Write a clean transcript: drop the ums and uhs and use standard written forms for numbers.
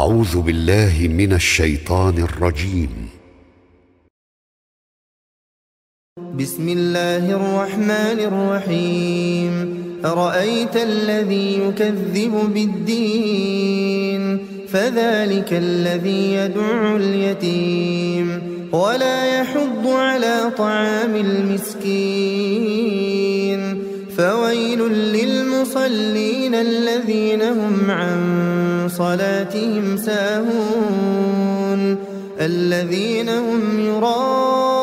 أعوذ بالله من الشيطان الرجيم. بسم الله الرحمن الرحيم. أرأيت الذي يكذب بالدين فذلك الذي يدعو اليتيم ولا يحض على طعام المسكين فويل للمصلين الذين هم عن صلاتهم ساهون الذين هم يراءون